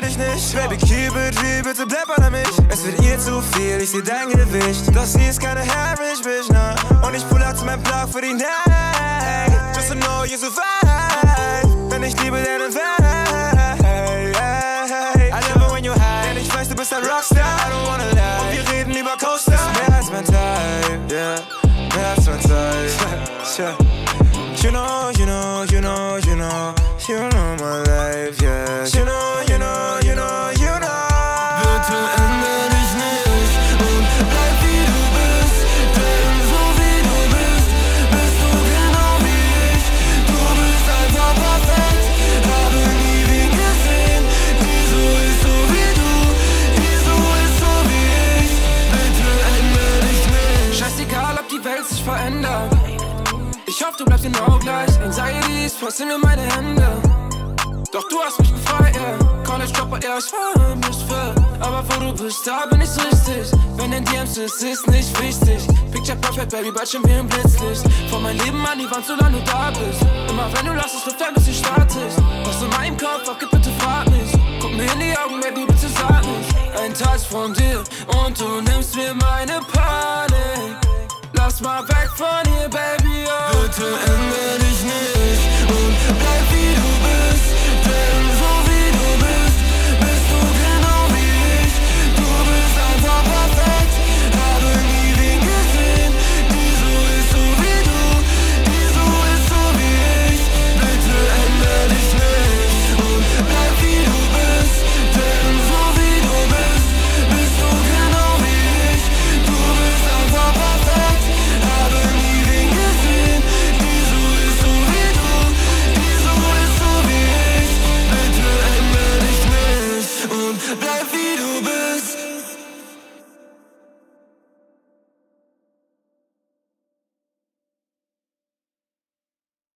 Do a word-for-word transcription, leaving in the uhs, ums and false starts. leid ich nicht. Baby, keep it real, bitte bleib bei mich. Es wird ihr zu viel, ich seh dein Gewicht. Doch sie ist keine average bitch, na. Und ich pull out zu meinem Block für die Night. Just to know you survive. Denn ich liebe deinen Vibe. I love it when you hide. Denn ich weiß, du bist ein Rockstar. I don't wanna lie. Und wir reden über Coaster. Das ist mehr als mein Type, yeah. Mehr als mein Type. You know, you know, you know, you know. You know my life, yeah. You know, you know, you know, you know. Bitte ändere dich nicht und bleib wie du bist. Denn so wie du bist, bist du genau wie ich. Du bist einfach perfekt, habe nie wen gesehen. Wieso ist so wie du, wieso ist so wie ich. Bitte ändere dich nicht. Scheißegal, ob die Welt sich verändert. Ich hoffe, du bleibst genau gleich. Anxiety ist fast in mir meine Hände. Doch du hast mich befreit, yeah. College Dropper, ja, ich war nicht fair. Aber wo du bist, da bin ich richtig. Wenn in D Ms ist, ist nicht wichtig. Picture perfect, baby, bald schon wie im Blitzlicht. Von meinem Leben an die Wand, solange du da bist. Immer wenn du lass es, läuft ein bisschen statisch. Was in meinem Kopf abgeht, bitte frag mich. Guck mir in die Augen, baby, bitte sag mich. Ein Touch von dir und du nimmst mir meine Panik. Lass mal weg von hier, baby.